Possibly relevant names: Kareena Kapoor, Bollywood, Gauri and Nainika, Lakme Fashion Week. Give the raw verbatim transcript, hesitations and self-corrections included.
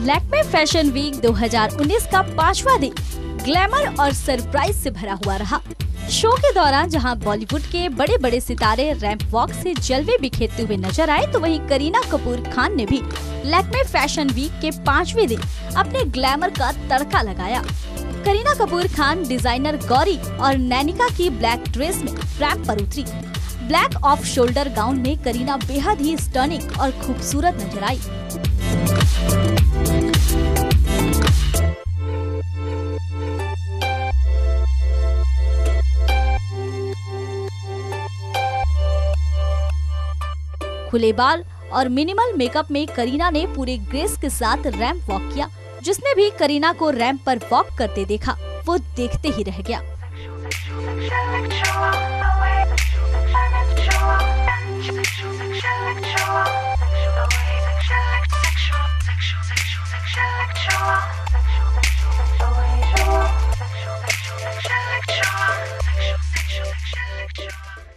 Lakme fashion week दो हज़ार उन्नीस का पांचवा दिन ग्लैमर और सरप्राइज से भरा हुआ रहा। शो के दौरान जहां बॉलीवुड के बड़े बड़े सितारे रैंप वॉक से जलवे बिखेरते हुए नजर आए, तो वहीं करीना कपूर खान ने भी लैक्मे फैशन वीक के पांचवें दिन अपने ग्लैमर का तड़का लगाया। करीना कपूर खान डिजाइनर गौरी और नैनिका की ब्लैक ड्रेस में रैंप पर उतरी। ब्लैक ऑफ शोल्डर गाउन में करीना बेहद ही स्टनिंग और खूबसूरत नजर आई। खुले बाल और मिनिमल मेकअप में करीना ने पूरे ग्रेस के साथ रैंप वॉक किया। जिसने भी करीना को रैंप पर वॉक करते देखा, वो देखते ही रह गया।